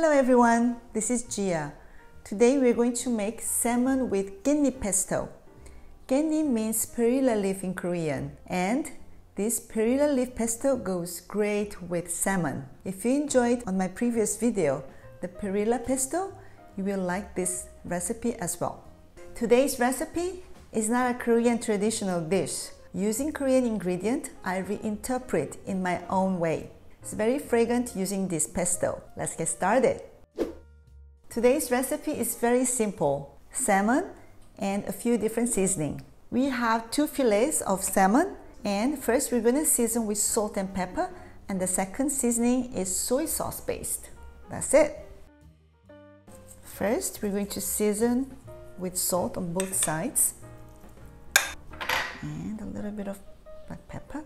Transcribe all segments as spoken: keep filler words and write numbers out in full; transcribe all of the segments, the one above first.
Hello everyone, this is Jia. Today we're going to make salmon with genni pesto. Genni means perilla leaf in Korean, and this perilla leaf pesto goes great with salmon. If you enjoyed on my previous video, the perilla pesto, you will like this recipe as well. Today's recipe is not a Korean traditional dish. Using Korean ingredient, I reinterpret in my own way. It's very fragrant using this pesto. Let's get started. Today's recipe is very simple. Salmon and a few different seasoning. We have two fillets of salmon, and first we're going to season with salt and pepper, and the second seasoning is soy sauce based. That's it. First we're going to season with salt on both sides and a little bit of black pepper.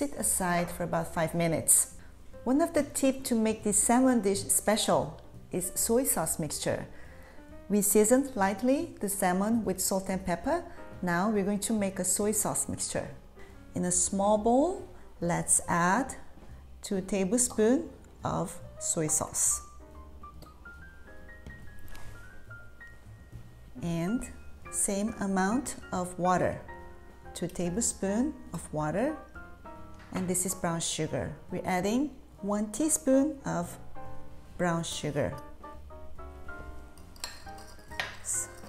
Sit aside for about five minutes. One of the tips to make this salmon dish special is soy sauce mixture. We seasoned lightly the salmon with salt and pepper. Now we're going to make a soy sauce mixture. In a small bowl, let's add two tablespoons of soy sauce and same amount of water, two tablespoons of water. And this is brown sugar. We're adding one teaspoon of brown sugar.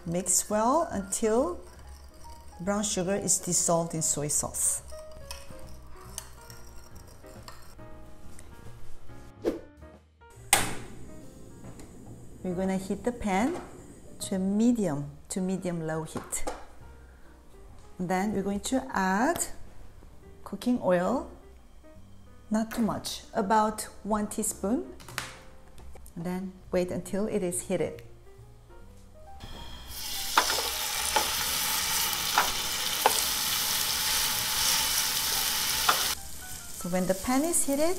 Mix well until brown sugar is dissolved in soy sauce. We're gonna heat the pan to medium to medium low heat. And then we're going to add cooking oil, not too much, about one teaspoon. And then wait until it is heated. So when the pan is heated,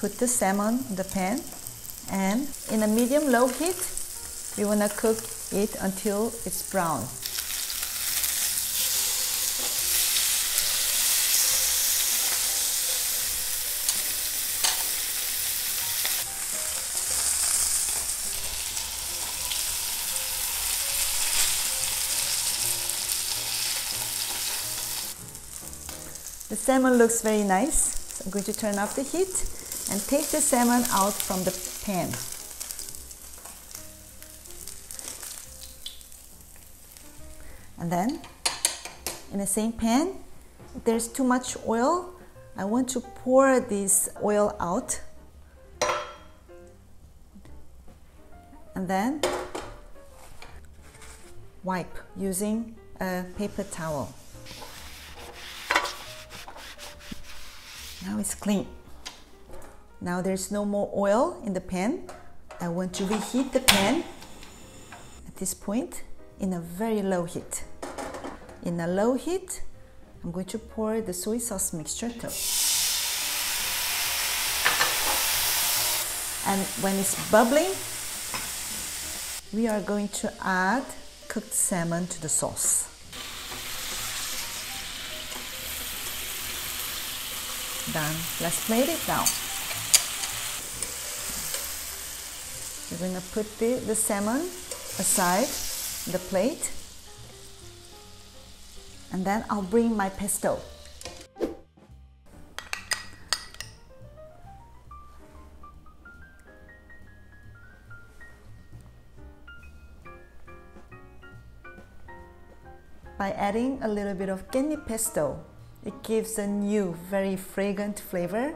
put the salmon in the pan, and in a medium-low heat, we want to cook it until it's brown. The salmon looks very nice, so I'm going to turn off the heat and take the salmon out from the pan. And then, in the same pan, if there's too much oil, I want to pour this oil out. And then, wipe using a paper towel. Now it's clean. Now there's no more oil in the pan. I want to reheat the pan at this point in a very low heat. In a low heat, I'm going to pour the soy sauce mixture too. And when it's bubbling, we are going to add cooked salmon to the sauce. Done. Let's plate it now. We're going to put the, the salmon aside the plate, and then I'll bring my pesto. By adding a little bit of genni pesto, it gives a new, very fragrant flavor,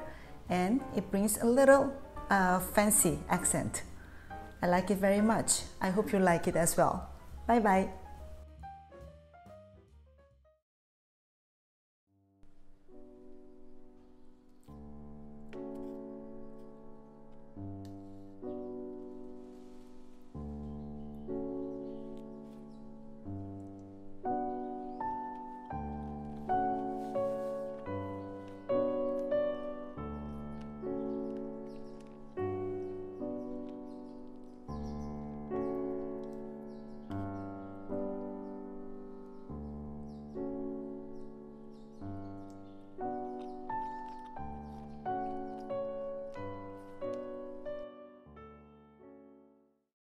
and it brings a little uh, fancy accent. I like it very much. I hope you like it as well. Bye bye.